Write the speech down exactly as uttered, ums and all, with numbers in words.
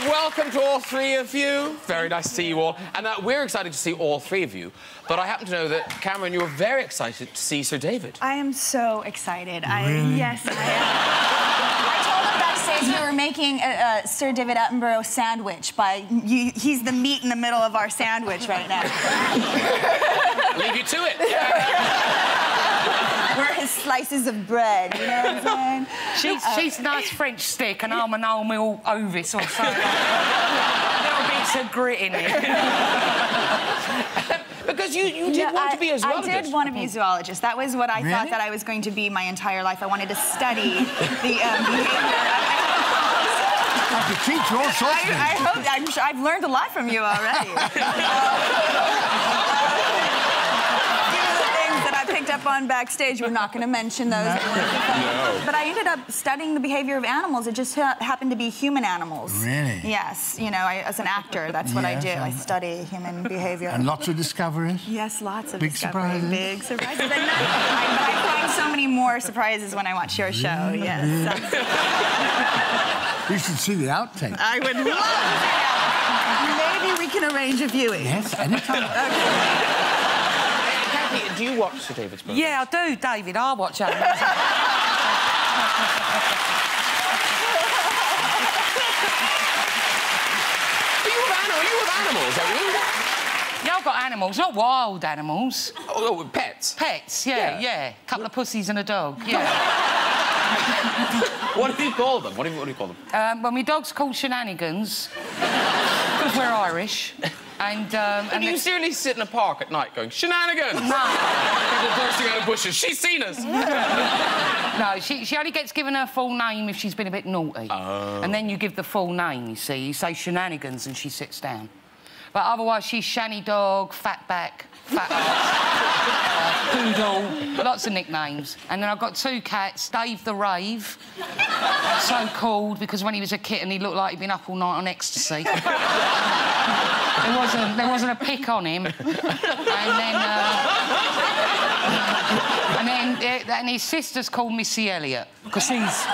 Welcome to all three of you. Very nice to see you all. And uh, we're excited to see all three of you. But I happen to know that, Cameron, you were very excited to see Sir David. I am so excited. Really? I, yes, I am. I told him backstage we were making a, a Sir David Attenborough sandwich. By you, he's the meat in the middle of our sandwich right now. Leave you to it. We're his slices of bread, you know what I'm saying? She's, uh, she's nice French stick and I'm an oatmeal Ovis or something. Little bits of grit in it. Because you, you did yeah, want I, to be a zoologist. I did want to be a zoologist. That was what I really? thought that I was going to be my entire life. I wanted to study the um, behaviour. I, I hope, I'm sure I've learned a lot from you already. uh, up on backstage. We're not going to mention those. No. No. But I ended up studying the behavior of animals. It just ha happened to be human animals. Really? Yes. You know, I, as an actor, that's what yes, I do. Um, I study human behavior. And lots of discoveries? Yes, lots of Big discoveries. Surprises. Big surprises. And I, I find so many more surprises when I watch your show. Really? Yes. Yeah. You should see the outtake. I would love that. Maybe we can arrange a viewing. Yes, anytime. Okay. Do you watch Sir David's movies? Yeah, I do, David. I watch him. Are you with animals? Are you with animals? Are you? Yeah, I've got animals, not wild animals. Oh, oh pets. Pets, yeah, yeah. yeah. Couple of pussies and a dog. Yeah. What do you call them? What do you, what do you call them? Um, well, my dog's called Shenanigans. Because we're Irish. And, um, and you seriously sit in a park at night going, Shenanigans! No. People bursting out of bushes. She's seen us! No, she, she only gets given her full name if she's been a bit naughty. Oh. And then you give the full name, you see. You say Shenanigans and she sits down. But otherwise, she's Shanny Dog, Fat Back, Fat Ass, uh, Poodle, lots of nicknames. And then I've got two cats, Dave the Rave, so-called because when he was a kitten, he looked like he'd been up all night on ecstasy. There wasn't, there wasn't a pick on him. And then, uh, and then, and his sister's called Missy Elliott because she's